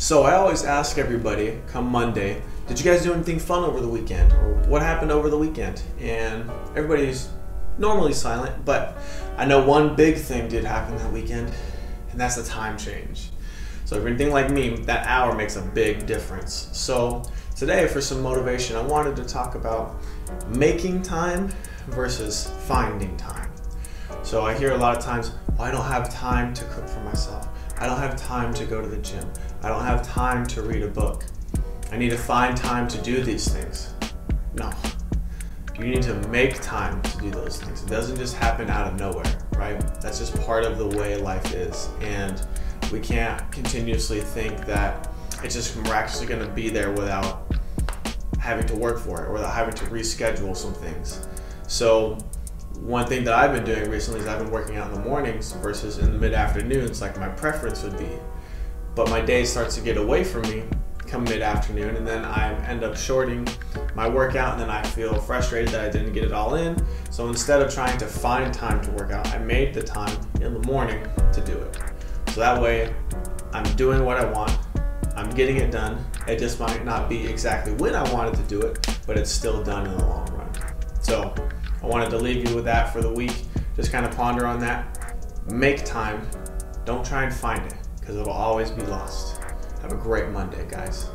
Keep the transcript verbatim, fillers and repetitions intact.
So I always ask everybody come Monday, did you guys do anything fun over the weekend? Or what happened over the weekend? And everybody's normally silent, but I know one big thing did happen that weekend, and that's the time change. So if you're anything like me, that hour makes a big difference. So today for some motivation, I wanted to talk about making time versus finding time. So I hear a lot of times, well, I don't have time to cook for myself. I don't have time to go to the gym. I don't have time to read a book. I need to find time to do these things. No, you need to make time to do those things. It doesn't just happen out of nowhere, right? That's just part of the way life is. And we can't continuously think that it's just miraculously gonna be there without having to work for it or without having to reschedule some things. So one thing that I've been doing recently is I've been working out in the mornings versus in the mid-afternoons, like my preference would be. But my day starts to get away from me come mid-afternoon, and then I end up shorting my workout, and then I feel frustrated that I didn't get it all in. So instead of trying to find time to work out, I made the time in the morning to do it. So that way I'm doing what I want, I'm getting it done. It just might not be exactly when I wanted to do it, but it's still done in the long run. So I wanted to leave you with that for the week. Just kind of ponder on that. Make time. Don't try and find it because it'll always be lost. Have a great Monday, guys.